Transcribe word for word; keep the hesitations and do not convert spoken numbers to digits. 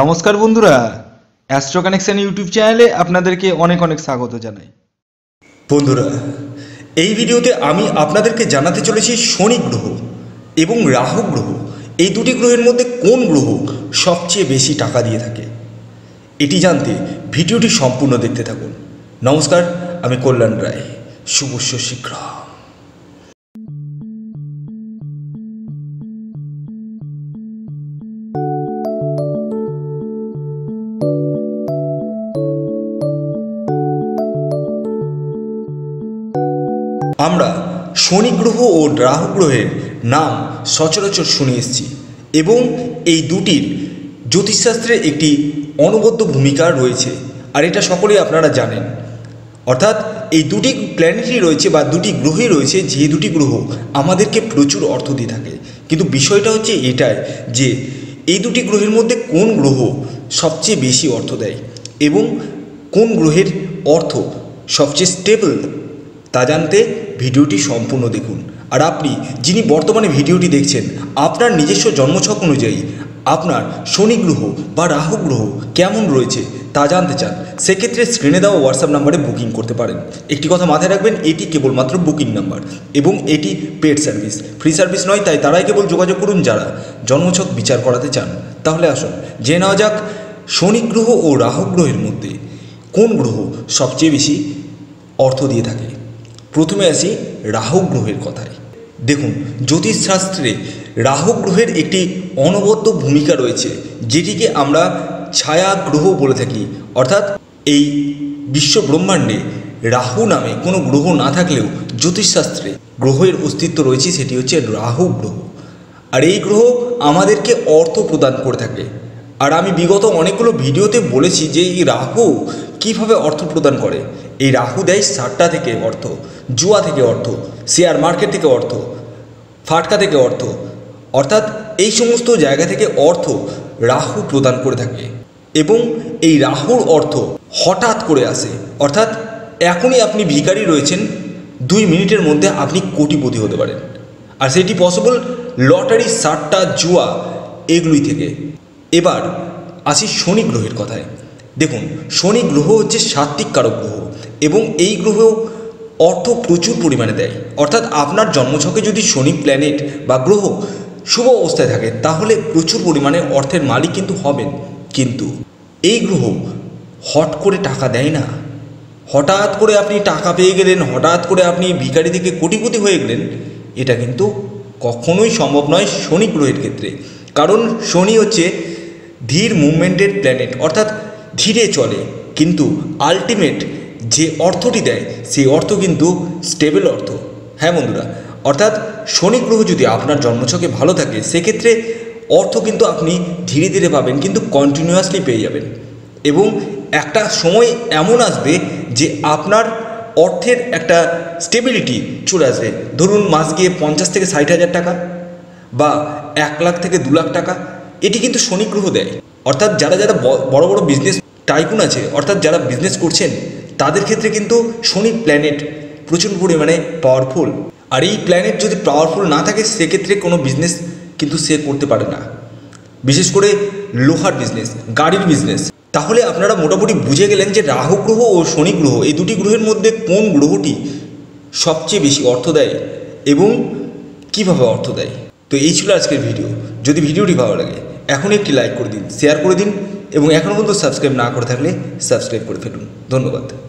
नमस्कार बंधुरा astro connection YouTube चैनले आपनादेरके अनेक अनेक स्वागत जानाई। बंधुरा এই ভিডিওতে আমি আপনাদেরকে জানাতে চলেছি শনি গ্রহ এবং রাহু গ্রহ এই দুটি গ্রহের মধ্যে কোন গ্রহ সবচেয়ে বেশি টাকা দিয়ে থাকে এটি জানতে ভিডিওটি সম্পূর্ণ দেখতে থাকুন। নমস্কার, আমি কল্যাণ রায়। শুভ শীঘ্র আমরা শনি গ্রহ ও রাহু গ্রহের নাম সচরাচর শুনে এসেছি এবং এই দুটির জ্যোতিষশাস্ত্রে একটি অনবদ্য ভূমিকা রয়েছে, আর এটা সকলেই আপনারা জানেন। অর্থাৎ এই দুটি প্ল্যানেটই রয়েছে বা দুটি গ্রহই রয়েছে যে দুটি গ্রহ আমাদেরকে প্রচুর অর্থ দিয়ে থাকে, কিন্তু বিষয়টা হচ্ছে এটাই যে এই দুটি গ্রহের মধ্যে কোন গ্রহ সবচেয়ে বেশি অর্থ দেয় এবং কোন গ্রহের অর্থ সবচেয়ে স্টেবল তা জানতে ভিডিওটি সম্পূর্ণ দেখুন। আর আপনি যিনি বর্তমানে ভিডিওটি দেখছেন আপনার নিজস্ব জন্মছক অনুযায়ী আপনার শনি গ্রহ বা রাহু গ্রহ কেমন রয়েছে তা জানতে চান সেক্ষেত্রে স্ক্রিনে দেওয়া হোয়াটসঅ্যাপ নাম্বারে বুকিং করতে পারেন। একটি কথা মাথায় রাখবেন, এটি কেবলমাত্র বুকিং নাম্বার এবং এটি পেড সার্ভিস, ফ্রি সার্ভিস নয়, তাই তারাই কেবল যোগাযোগ করুন যারা জন্মছক বিচার করাতে চান। তাহলে আসুন জেনে নেওয়া যাক শনি গ্রহ ও রাহু গ্রহের মধ্যে কোন গ্রহ সবচেয়ে বেশি অর্থ দিয়ে থাকে। প্রথমে আসি রাহু গ্রহের কথায়। দেখুন, জ্যোতিষশাস্ত্রে রাহু গ্রহের একটি অনবদ্য ভূমিকা রয়েছে যেটিকে আমরা ছায়া গ্রহ বলে থাকি। অর্থাৎ এই বিশ্ব ব্রহ্মাণ্ডে রাহু নামে কোনো গ্রহ না থাকলেও জ্যোতিষশাস্ত্রে গ্রহের অস্তিত্ব রয়েছে, সেটি হচ্ছে রাহু গ্রহ। আর এই গ্রহ আমাদেরকে অর্থ প্রদান করে থাকে। আর আমি বিগত অনেকগুলো ভিডিওতে বলেছি যে এই রাহু কীভাবে অর্থ প্রদান করে। এই রাহু দেয় সাট্টা থেকে অর্থ, জুয়া থেকে অর্থ, শেয়ার মার্কেট থেকে অর্থ, ফাটকা থেকে অর্থ, অর্থাৎ এই সমস্ত জায়গা থেকে অর্থ রাহু প্রদান করে থাকে। এবং এই রাহুর অর্থ হঠাৎ করে আসে, অর্থাৎ এখনই আপনি ভিখারি রয়েছেন, দুই মিনিটের মধ্যে আপনি কোটিপতি হতে পারেন। আর সেটি পসিবল লটারি, সাট্টা, জুয়া এগুলোই থেকে। এবার আসি শনি গ্রহের কথায়। দেখুন, শনি গ্রহ হচ্ছে সাত্ত্বিক কারক গ্রহ এবং এই গ্রহ অর্থ প্রচুর পরিমাণে দেয়। অর্থাৎ আপনার জন্মছকে যদি শনি প্ল্যানেট বা গ্রহ শুভ অবস্থায় থাকে তাহলে প্রচুর পরিমাণে অর্থের মালিক কিন্তু হবেন। কিন্তু এই গ্রহ হট করে টাকা দেয় না। হঠাৎ করে আপনি টাকা পেয়ে গেলেন, হঠাৎ করে আপনি ভিখারি থেকে কোটিপতি হয়ে গেলেন, এটা কিন্তু কখনোই সম্ভব নয় শনি গ্রহের ক্ষেত্রে। কারণ শনি হচ্ছে ধীর মুভমেন্টের প্ল্যানেট, অর্থাৎ ধীরে চলে, কিন্তু আলটিমেট যে অর্থটি দেয় সেই অর্থ কিন্তু স্টেবল অর্থ। হ্যাঁ বন্ধুরা, অর্থাৎ শনি গ্রহ যদি আপনার জন্মছকে ভালো থাকে সেক্ষেত্রে অর্থ কিন্তু আপনি ধীরে ধীরে পাবেন, কিন্তু কন্টিনিউয়াসলি পেয়ে যাবেন। এবং একটা সময় এমন আসবে যে আপনার অর্থের একটা স্টেবিলিটি চলে আসবে। ধরুন মাস গিয়ে পঞ্চাশ থেকে ষাট হাজার টাকা বা এক লাখ থেকে দু লাখ টাকা, এটি কিন্তু শনি গ্রহ দেয়। অর্থাৎ যারা যারা বড় বড় বিজনেস টাইকুন আছে, অর্থাৎ যারা বিজনেস করছেন তাদের ক্ষেত্রে কিন্তু শনি প্ল্যানেট প্রচুর পরিমাণে পাওয়ারফুল। আর এই প্ল্যানেট যদি পাওয়ারফুল না থাকে সেক্ষেত্রে কোনো বিজনেস কিন্তু সে করতে পারে না, বিশেষ করে লোহার বিজনেস, গাড়ির বিজনেস। তাহলে আপনারা মোটামুটি বুঝে গেলেন যে রাহু গ্রহ ও শনি গ্রহ এই দুটি গ্রহের মধ্যে কোন গ্রহটি সবচেয়ে বেশি অর্থ দেয় এবং কীভাবে অর্থ দেয়। তো এই ছিল আজকের ভিডিও। যদি ভিডিওটি ভালো লাগে এখন একটি লাইক করে দিন, শেয়ার করে দিন এবং এখনও পর্যন্ত সাবস্ক্রাইব না করে থাকলে সাবস্ক্রাইব করে ফেলুন। ধন্যবাদ।